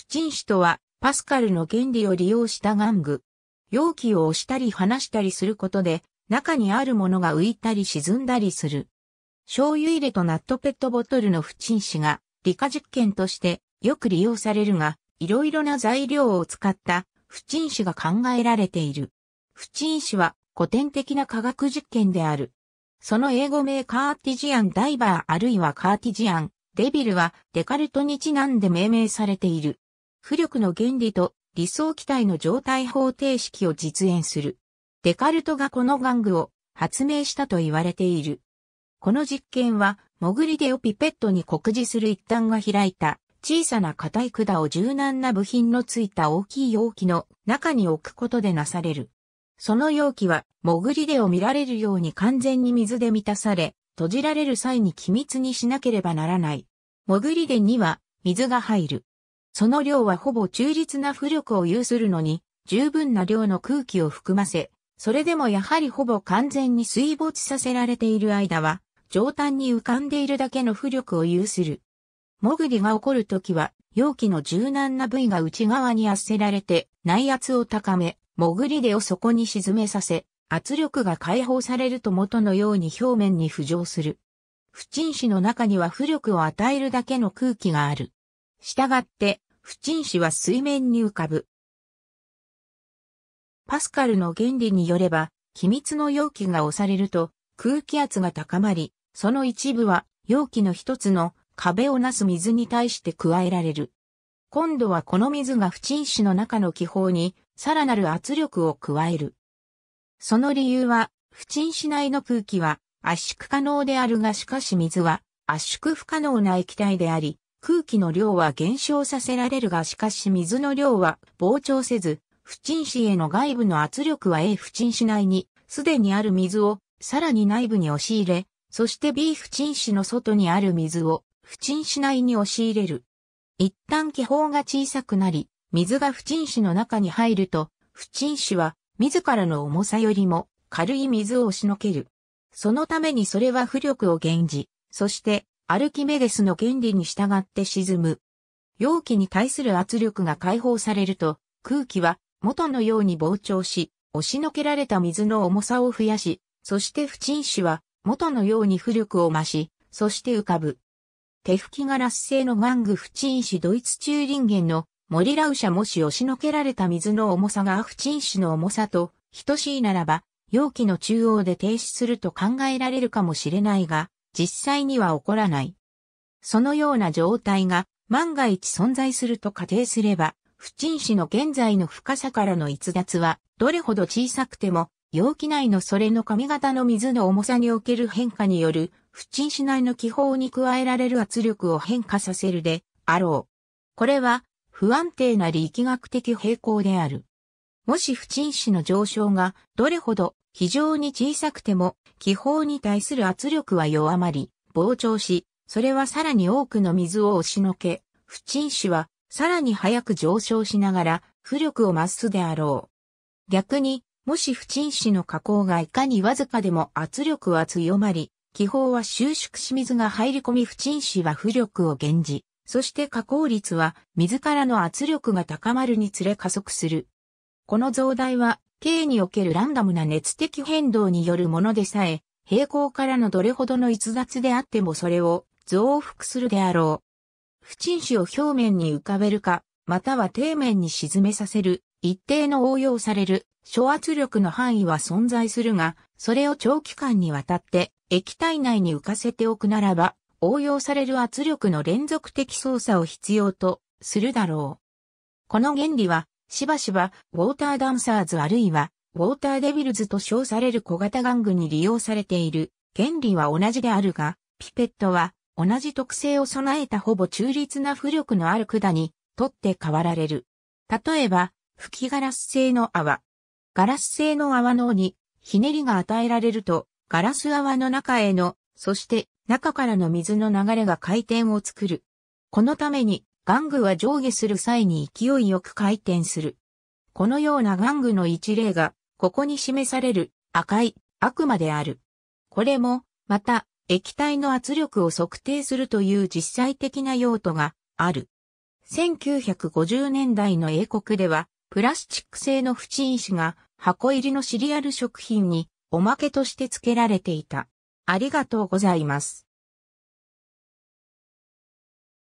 プチン子とは、パスカルの原理を利用した玩具。容器を押したり離したりすることで、中にあるものが浮いたり沈んだりする。醤油入れとナットペットボトルの不沈子が、理科実験としてよく利用されるが、いろいろな材料を使った不沈子が考えられている。不沈子は古典的な科学実験である。その英語名カーティジアンダイバーあるいはカーティジアン、デビルはデカルトにちなんで命名されている。浮力の原理と理想気体の状態方程式を実演する。デカルトがこの玩具を発明したと言われている。この実験は、潜り手をピペットに酷似する一端が開いた小さな硬い管を柔軟な部品のついた大きい容器の中に置くことでなされる。その容器は、潜り手を見られるように完全に水で満たされ、閉じられる際に気密にしなければならない。潜り手には、水が入る。その量はほぼ中立な浮力を有するのに、十分な量の空気を含ませ、それでもやはりほぼ完全に水没させられている間は、上端に浮かんでいるだけの浮力を有する。潜りが起こるときは、容器の柔軟な部位が内側に圧せられて、内圧を高め、潜り手を底に沈めさせ、圧力が解放されると元のように表面に浮上する。不沈子の中には浮力を与えるだけの空気がある。したがって、不沈子は水面に浮かぶ。パスカルの原理によれば、気密の容器が押されると、空気圧が高まり、その一部は容器の一つの壁をなす水に対して加えられる。今度はこの水が不沈子の中の気泡にさらなる圧力を加える。その理由は、不沈子内の空気は圧縮可能であるがしかし水は圧縮不可能な液体であり、空気の量は減少させられるがしかし水の量は膨張せず、不沈子への外部の圧力は A 不沈子内にすでにある水をさらに内部に押し入れ、そして B 不沈子の外にある水を不沈子内に押し入れる。一旦気泡が小さくなり、水が不沈子の中に入ると、不沈子は自らの重さよりも軽い水を押しのける。そのためにそれは浮力を減じ、そしてアルキメデスの原理に従って沈む。容器に対する圧力が解放されると、空気は元のように膨張し、押しのけられた水の重さを増やし、そして不沈子は元のように浮力を増し、そして浮かぶ。手吹きガラス製の玩具不沈子ドイツチューリンゲンのモリラウシャもし押しのけられた水の重さが不沈子の重さと等しいならば容器の中央で停止すると考えられるかもしれないが実際には起こらない。そのような状態が万が一存在すると仮定すれば不沈子の現在の深さからの逸脱はどれほど小さくても容器内のそれの上方の水の重さにおける変化による、不沈子内の気泡に加えられる圧力を変化させるであろう。これは不安定な力学的平衡である。もし不沈子の上昇がどれほど非常に小さくても、気泡に対する圧力は弱まり、膨張し、それはさらに多くの水を押しのけ、不沈子はさらに早く上昇しながら浮力を増すであろう。逆に、もし不沈子の下降がいかにわずかでも圧力は強まり、気泡は収縮し水が入り込み不沈子は浮力を減じ、そして下降率は水からの圧力が高まるにつれ加速する。この増大は、K におけるランダムな熱的変動によるものでさえ、平行からのどれほどの逸脱であってもそれを増幅するであろう。不沈子を表面に浮かべるか、または底面に沈めさせる、一定の応用される。小圧力の範囲は存在するが、それを長期間にわたって液体内に浮かせておくならば、応用される圧力の連続的操作を必要とするだろう。この原理は、しばしばウォーターダンサーズあるいはウォーターデビルズと称される小型玩具に利用されている。原理は同じであるが、ピペットは同じ特性を備えたほぼ中立な浮力のある管に取って代わられる。例えば、吹きガラス製の泡。ガラス製の泡の緒にひねりが与えられると、ガラス泡の中への、そして中からの水の流れが回転を作る。このために、玩具は上下する際に勢いよく回転する。このような玩具の一例が、ここに示される赤い悪魔である。これも、また、液体の圧力を測定するという実際的な用途がある。1950年代の英国では、プラスチック製の縁石が箱入りのシリアル食品におまけとして付けられていた。ありがとうございます。